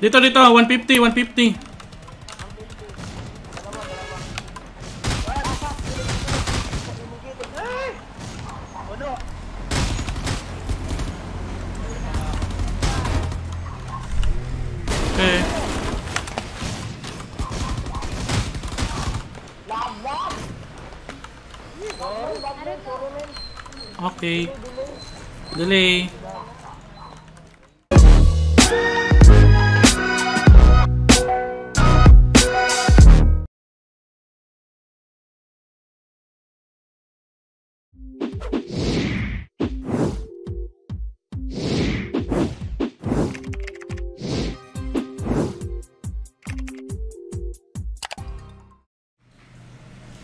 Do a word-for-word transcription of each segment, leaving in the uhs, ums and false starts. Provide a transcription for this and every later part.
Dito, dito, one fifty, one fifty. Okay. Okay. Delay.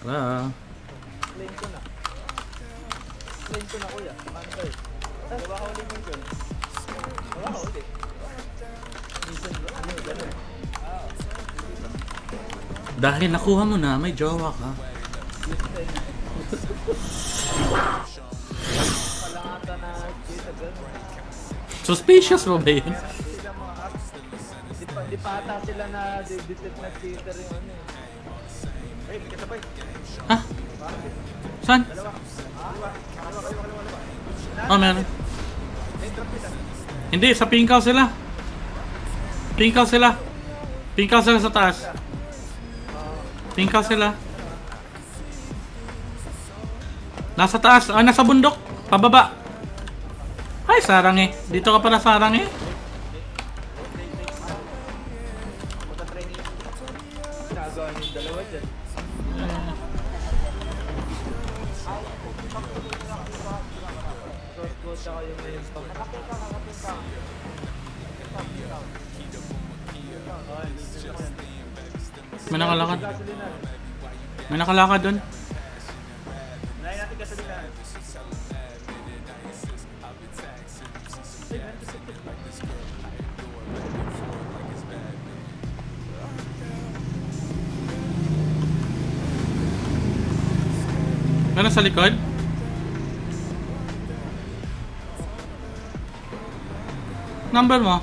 Tara. Claim ko na. Claim ko na kuya. Paano kayo? Diba ka ulit mo yun? Diba ka ulit? Dahil nakuha mo na, may jowa ka. Suspicious mo ba yun? Di pa ata sila na detect na cheater yung ano eh. Hey, kita bay. Hah? San? Oh, meron. Hindi, sa pingkaw sila. Pingkaw sila. Pingkaw sila sa taas. Pingkaw sila. Nasa taas, ah, nasa bundok. Pababa. Ay, sarang eh. Dito ka pala sarang eh. May nakalakad. May nakalakad doon. Meron sa likod? Number mo?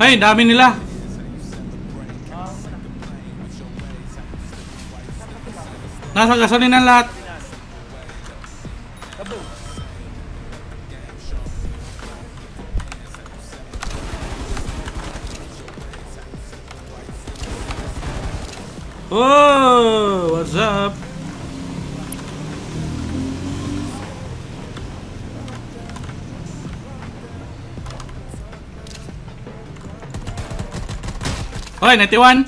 Ay, dami nila. Nasa gasolinan lahat. Oh, what's up? Hoy, ninety-one.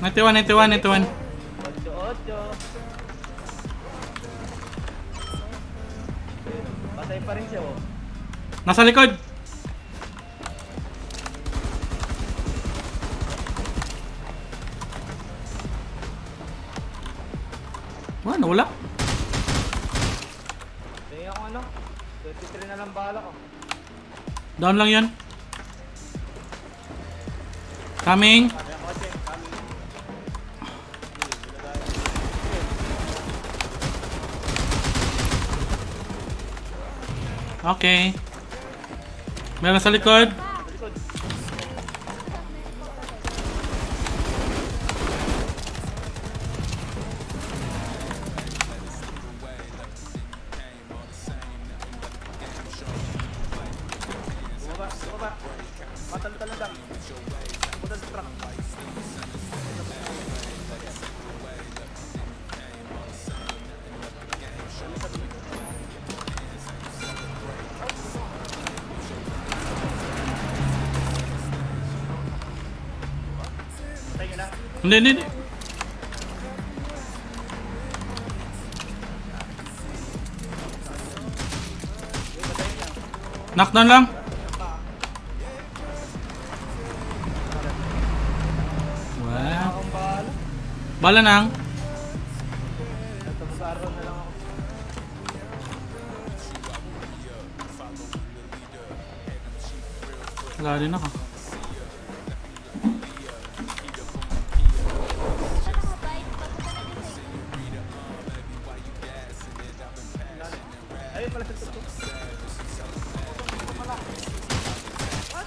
ninety-one, ninety-one, ninety-one. Patay pa rin siya, oh. Nasa likod. Wala, wala. Tingnan ko ano. twenty-three na lang bala ko. Down lang 'yan. Coming. Okay. Meron sa likod. Hindi, hindi, hindi. Knockdown lang. Wow. Bala nang. Nggak ada nak.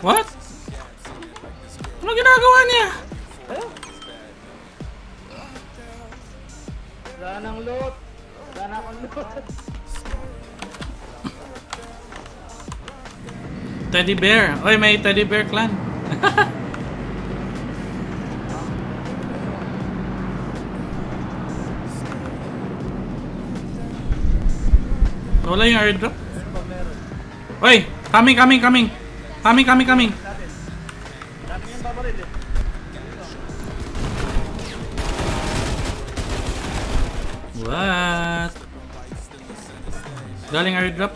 What? Ano ginagawa niya? Wala nang loot. Wala na akong loot. Teddy bear. Oy, may teddy bear clan. Wala yung airdrop. Oy, coming, coming, coming. Coming, coming, coming. What? Galing airdrop.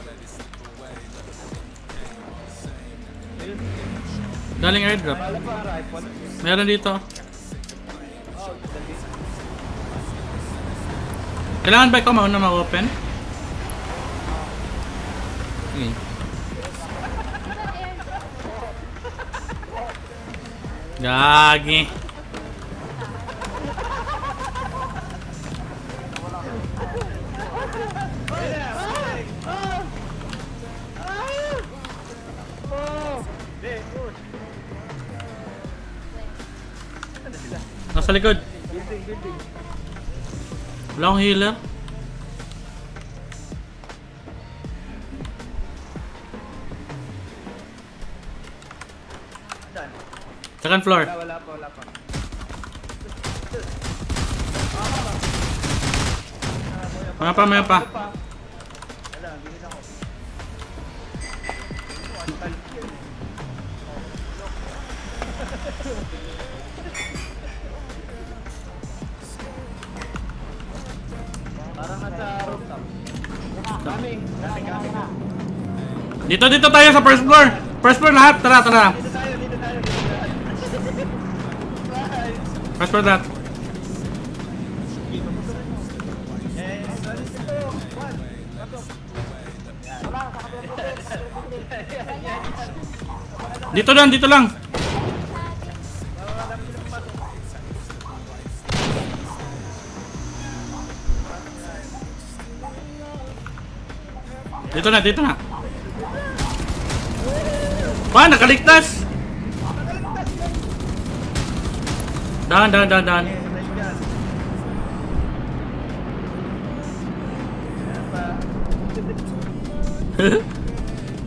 Galing airdrop. Meron dito. Kailangan ba ikaw mauna ma-open? Okay. Gagi. Nasa likod. Wala akong healer. Second floor. Wala, wala pa, wala pa. Maya pa, maya pa. Dito, dito tayo sa first floor. First floor lahat, tara, tara. Press for that. Dito lang, dito lang. Dito na, dito na. Wah, nakaligtas. Dahan, dahan, dahan, dahan.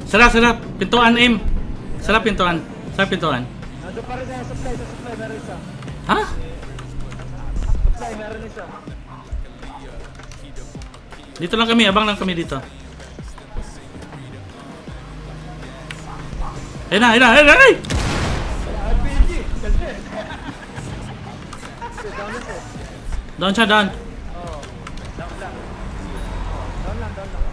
Sarap, sarap. Pintuan, aim. Sarap pintuan. Sarap pintuan. Nandun pa rin na supply. Sa supply meron isa. Ha? Supply meron isa. Dito lang kami. Abang lang kami dito. Ayun na, ayun na, ayun na, ayun na. Down siya, down. Oh, down lang. Down lang, down lang.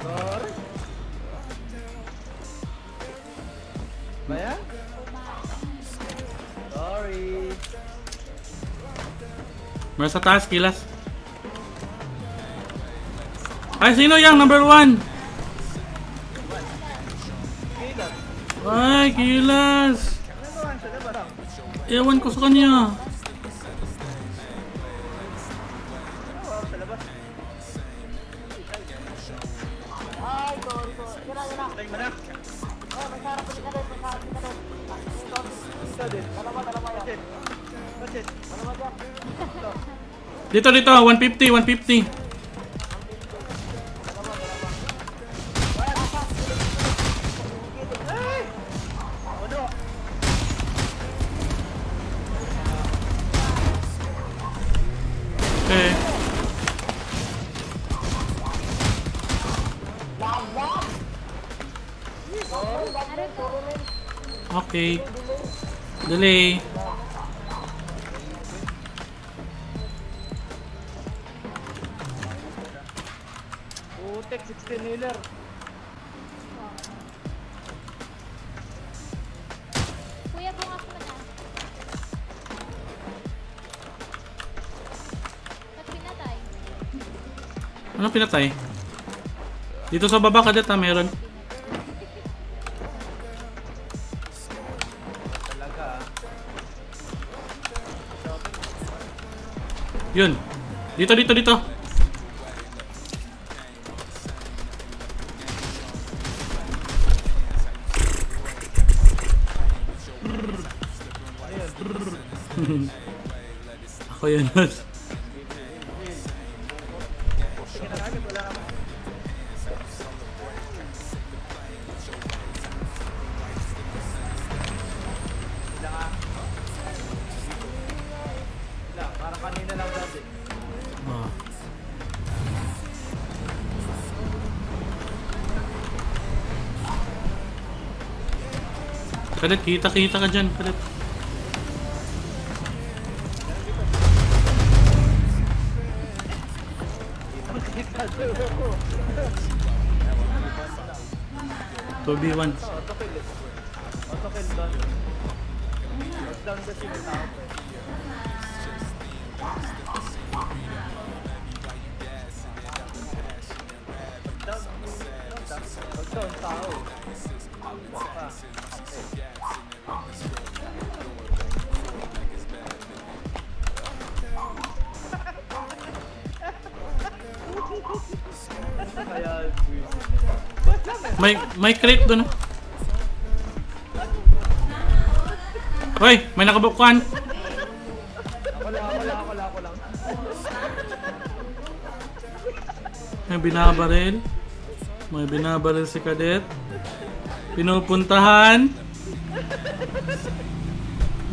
Sorry. Maya? Sorry. Meron sa taas, kilas. Ay, sino yung number one? Ay, kilas! Ewan ko sa kanya. Dito, dito. one fifty, one fifty. Okay. Delay. Utek sixteen healer. Kuya, bungas mo na. Anong pinatay? Dito sa baba ka dito, meron. Yun. Dito, dito, dito. Ako yun. Kadet, kita-kita ka dyan, kadet. two v one. May may crate doon. Hoy, may nakabukuan. Ako lang, ako lang, ako lang, ako lang. May binabaril. May binabaril si Kadet. Pinupuntahan.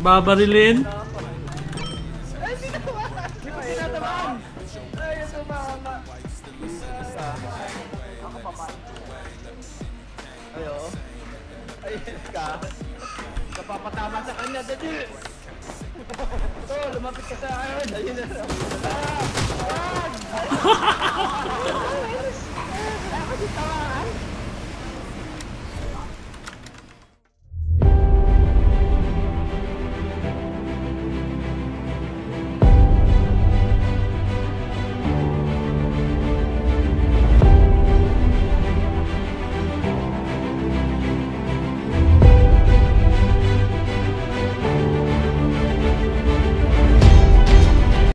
Babarilin. Napapatama sa kanya, dali! Ito, lumapit ka sa akin! Ayun na lang! Ah! Ah! Ako si Tamaan!